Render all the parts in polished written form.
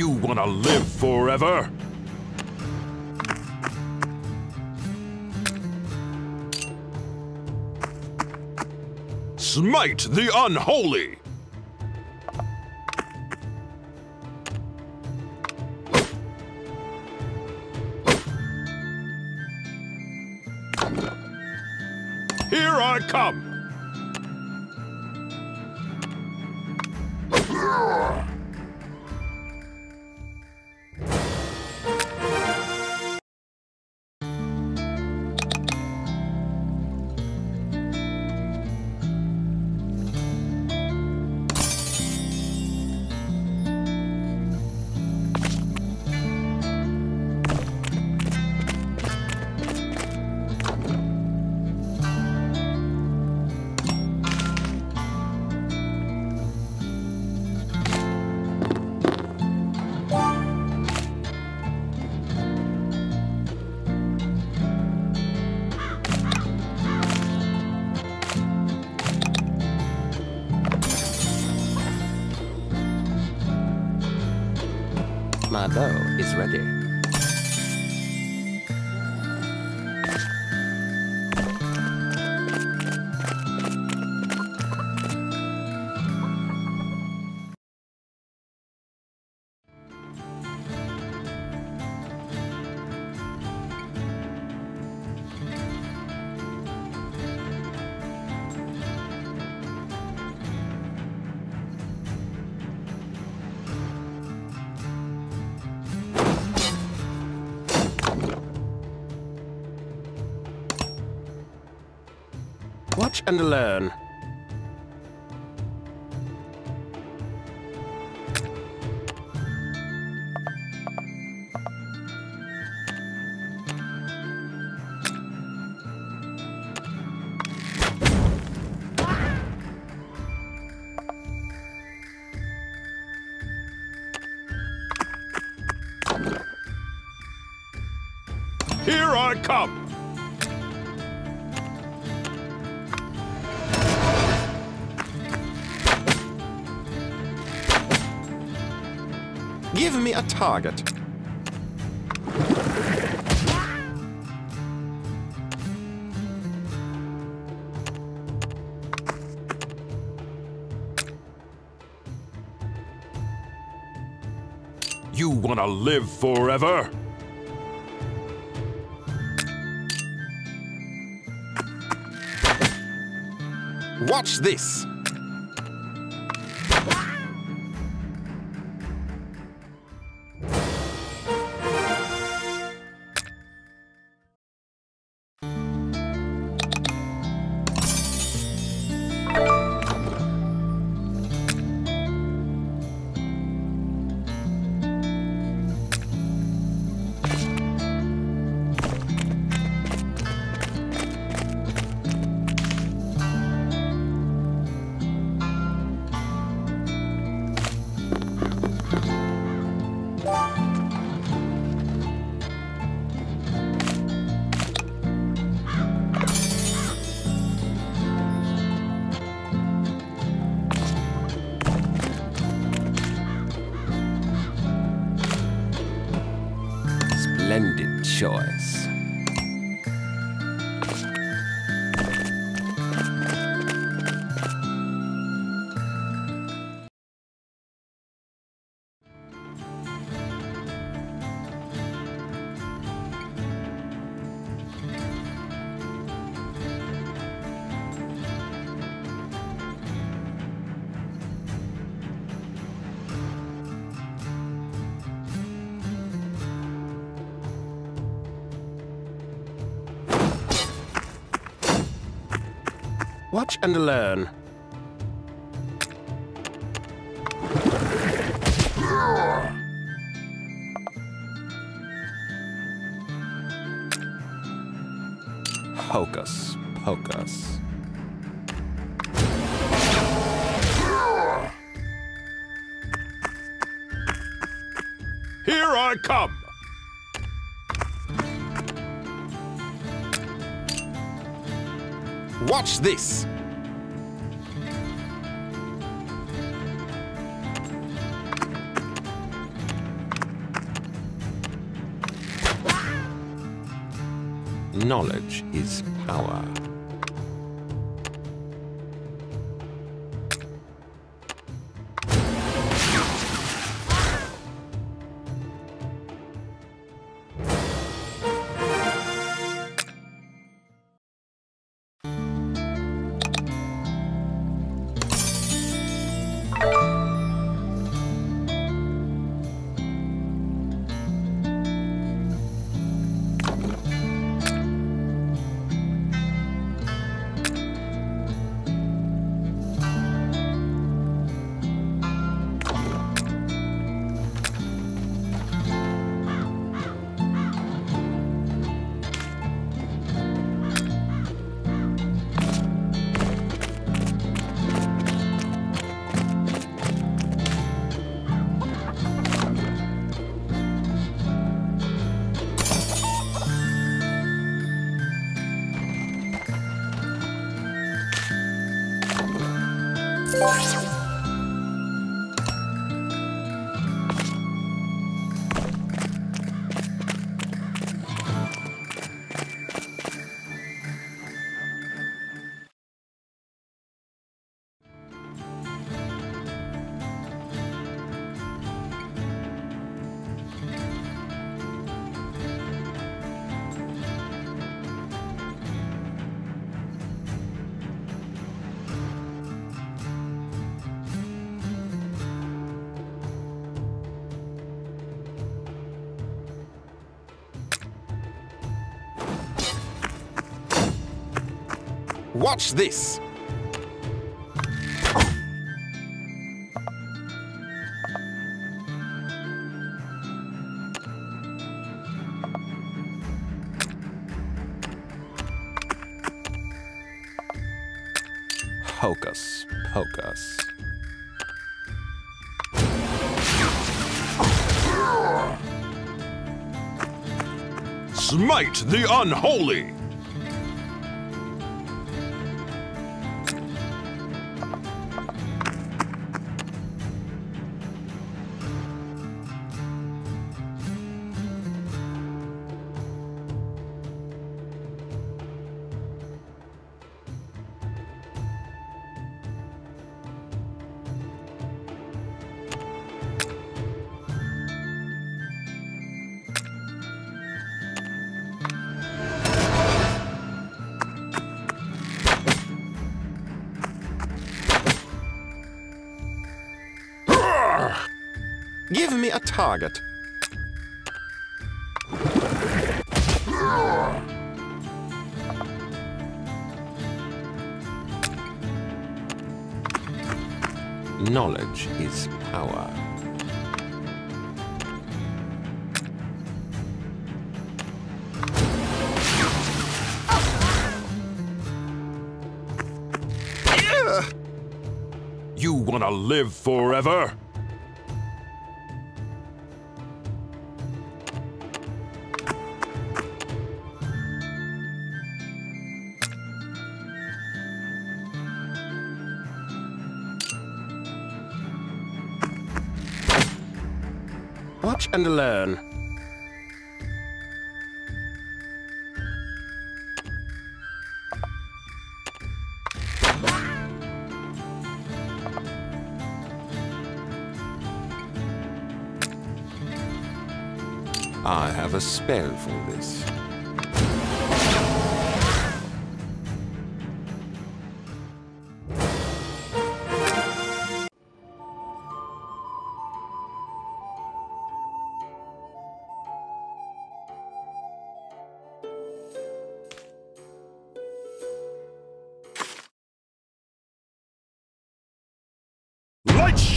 You wanna live forever? Smite the unholy! Here I come! My bow is ready. Watch and learn. Here I come. Give me a target. You wanna live forever? Watch this. Splendid choice. Watch and learn. Hocus pocus. Here I come. Watch this! Knowledge is power. Watch this! Hocus pocus. Smite the unholy! Give me a target. Knowledge is power. You want to live forever? Watch and learn. I have a spell for this.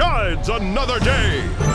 Shines another day!